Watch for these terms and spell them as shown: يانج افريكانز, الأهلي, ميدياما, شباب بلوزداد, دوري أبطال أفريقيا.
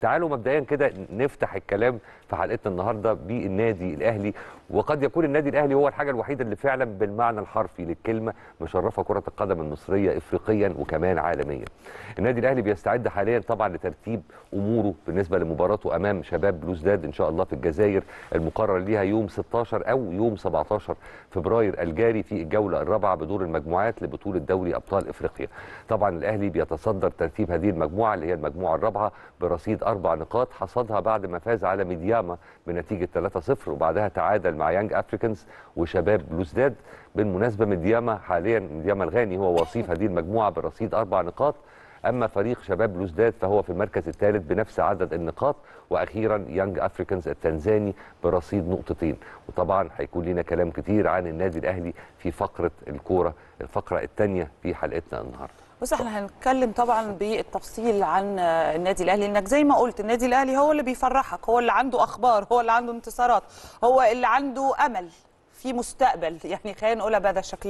تعالوا مبدئيا كده نفتح الكلام في حلقتنا النهارده بالنادي الاهلي، وقد يكون النادي الاهلي هو الحاجه الوحيده اللي فعلا بالمعنى الحرفي للكلمه مشرفه كره القدم المصريه افريقيا وكمان عالميا. النادي الاهلي بيستعد حاليا طبعا لترتيب اموره بالنسبه لمباراته امام شباب بلوزداد ان شاء الله في الجزائر، المقرر ليها يوم 16 او يوم 17 فبراير الجاري في الجوله الرابعه بدور المجموعات لبطوله دوري ابطال افريقيا. طبعا الاهلي بيتصدر ترتيب هذه المجموعه اللي هي المجموعه الرابعه برصيد 4 نقاط حصدها بعد ما فاز على ميدياما بنتيجه 3-0، وبعدها تعادل مع يانج افريكانز وشباب بلوزداد. بالمناسبه ميدياما حاليا، ميدياما الغاني، هو وصيف هذه المجموعه برصيد 4 نقاط، اما فريق شباب بلوزداد فهو في المركز الثالث بنفس عدد النقاط، واخيرا يانج افريكانز التنزاني برصيد 2 نقطة. وطبعا هيكون لنا كلام كتير عن النادي الاهلي في فقره الكوره الفقره الثانيه في حلقتنا النهارده. بص احنا هنتكلم طبعا بالتفصيل عن النادي الاهلي، لانك زي ما قلت النادي الاهلي هو اللي بيفرحك، هو اللي عنده اخبار، هو اللي عنده انتصارات، هو اللي عنده امل في مستقبل، يعني خلينا نقولها بهذا الشكل.